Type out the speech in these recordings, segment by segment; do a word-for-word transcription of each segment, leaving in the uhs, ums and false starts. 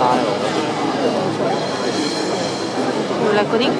style. You like pudding?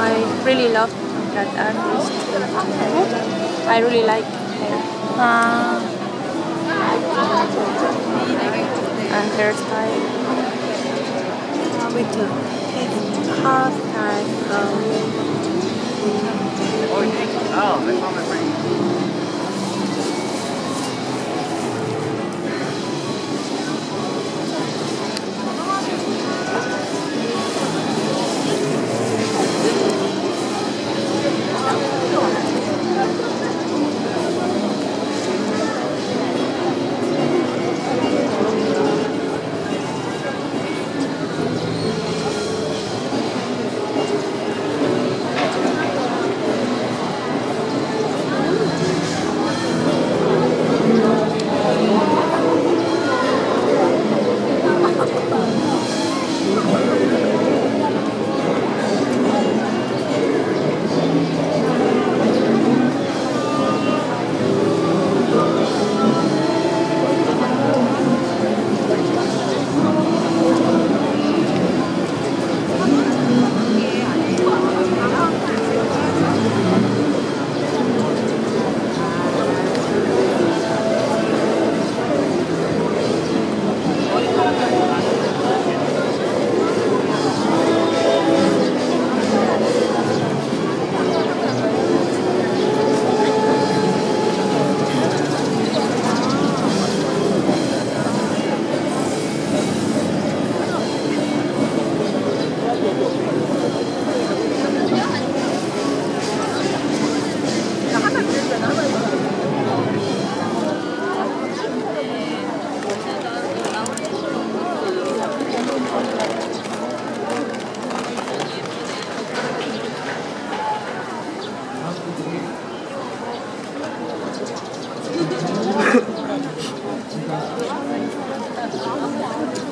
I really love that artist. What? I really like her. Uh, and hairstyle. With the half time Oh, they found my brain.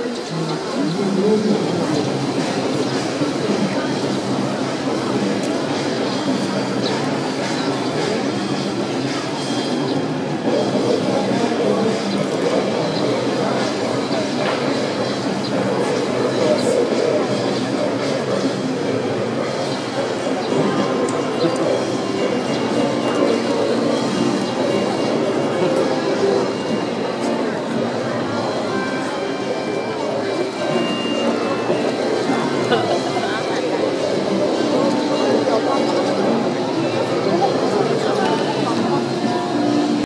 Thank you.